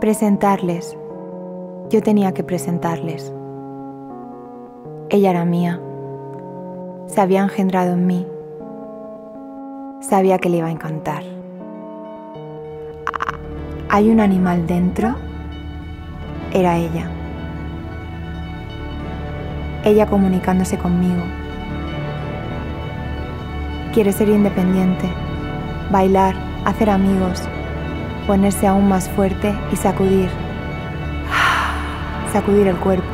Presentarles. Yo tenía que presentarles. Ella era mía. Se había engendrado en mí. Sabía que le iba a encantar. Hay un animal dentro. Era ella. Ella comunicándose conmigo. Quiere ser independiente, bailar, hacer amigos, ponerse aún más fuerte y sacudir. Sacudir el cuerpo.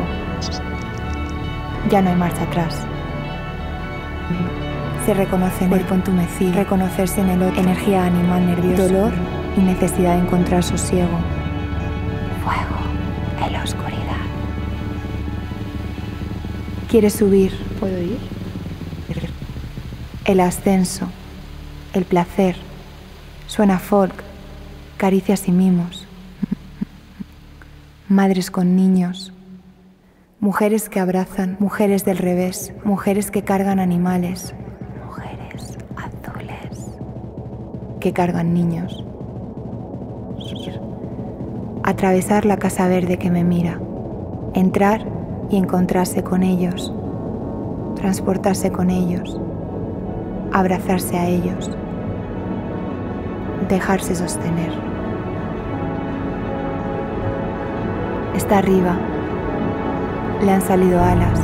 Ya no hay marcha atrás. Se reconoce en el cuerpo entumecido, reconocerse en el otro, energía animal nerviosa, dolor y necesidad de encontrar sosiego. Fuego en la oscuridad. Quiere subir. ¿Puedo ir? El ascenso, el placer, suena folk, caricias y mimos. Madres con niños. Mujeres que abrazan, mujeres del revés, mujeres que cargan animales, mujeres azules que cargan niños. Atravesar la casa verde que me mira, entrar y encontrarse con ellos, transportarse con ellos, abrazarse a ellos, dejarse sostener. Está arriba. Le han salido alas.